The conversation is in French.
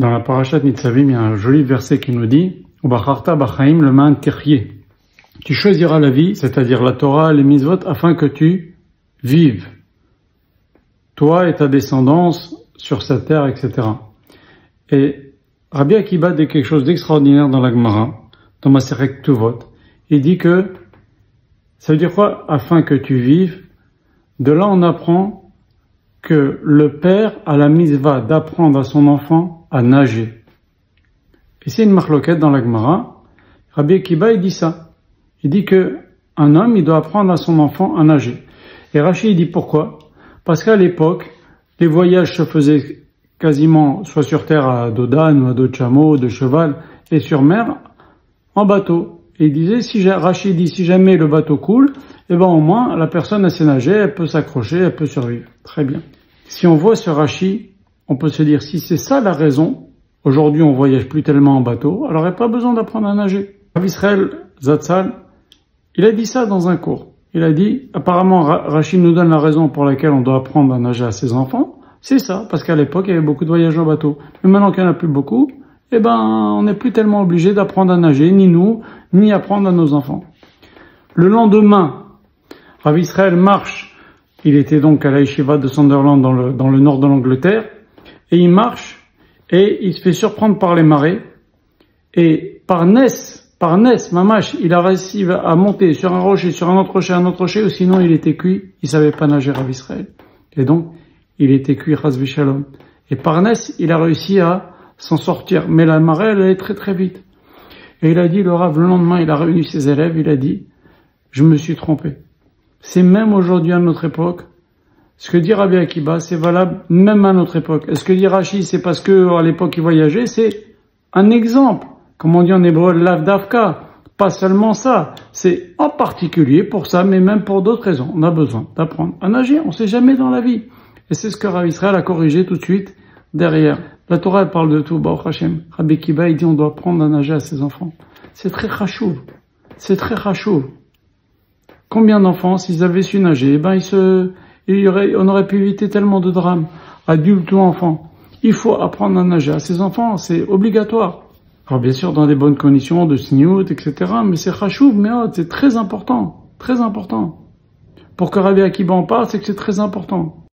Dans la Parachat Nitzavim, il y a un joli verset qui nous dit « Ubacharta bachaim leman techye » Tu choisiras la vie, c'est-à-dire la Torah, les misvot, afin que tu vives, toi et ta descendance sur cette terre, etc. Et Rabbi Akiba dit quelque chose d'extraordinaire dans la Gemara, dans Masrek Tuvot. Il dit que, ça veut dire quoi? Afin que tu vives. De là, on apprend que le père a la misva d'apprendre à son enfant à nager. Et c'est une marloquette dans la Gemara. Rabbi Akiba, il dit ça. Il dit qu'un homme, il doit apprendre à son enfant à nager. Et Rachi, il dit pourquoi? Parce qu'à l'époque, les voyages se faisaient quasiment soit sur terre à dos d'âne, à dos de chameau, de cheval, et sur mer, en bateau. Et il disait, Rachi dit, si jamais le bateau coule, eh ben au moins, la personne, elle sait nager, elle peut s'accrocher, elle peut survivre. Très bien. Si on voit ce Rachi, on peut se dire, si c'est ça la raison, aujourd'hui, on voyage plus tellement en bateau, alors il n'y a pas besoin d'apprendre à nager. Rav Israël Zatsal, il a dit ça dans un cours. Il a dit, apparemment, Rachi nous donne la raison pour laquelle on doit apprendre à nager à ses enfants. C'est ça, parce qu'à l'époque, il y avait beaucoup de voyages en bateau. Mais maintenant qu'il n'y en a plus beaucoup, eh ben, on n'est plus tellement obligé d'apprendre à nager, ni nous, ni apprendre à nos enfants. Le lendemain, Rav Israël marche. Il était donc à la yeshiva de Sunderland dans le nord de l'Angleterre. Et il marche, et il se fait surprendre par les marées. Et par Ness, Mamash, il a réussi à monter sur un rocher, sur un autre rocher, ou sinon il était cuit, il savait pas nager à Israël. Et donc, il était cuit, Chazvi Shalom. Et par Ness, il a réussi à s'en sortir. Mais la marée, elle allait très très vite. Et il a dit, le Rav, le lendemain, il a réuni ses élèves, il a dit, je me suis trompé. C'est même aujourd'hui à notre époque. Ce que dit Rabbi Akiba, c'est valable même à notre époque. Et ce que dit Rachi, c'est parce que à l'époque il voyageait, c'est un exemple. Comme on dit en hébreu, l'avdavka, pas seulement ça, c'est en particulier pour ça, mais même pour d'autres raisons. On a besoin d'apprendre à nager, on ne sait jamais dans la vie. Et c'est ce que Rav Israël a corrigé tout de suite derrière. La Torah, elle parle de tout, Baruch Hashem. Rabbi Akiba, il dit on doit apprendre à nager à ses enfants. C'est très chachouv, c'est très chachouv. Combien d'enfants, s'ils avaient su nager, eh ben, on aurait pu éviter tellement de drames, adultes ou enfants. Il faut apprendre à nager à ses enfants, c'est obligatoire. Alors bien sûr, dans des bonnes conditions, de sniout, etc. Mais c'est chachouv, mais c'est très important. Très important. Pour que Rabbi Akiba en parle, c'est que c'est très important.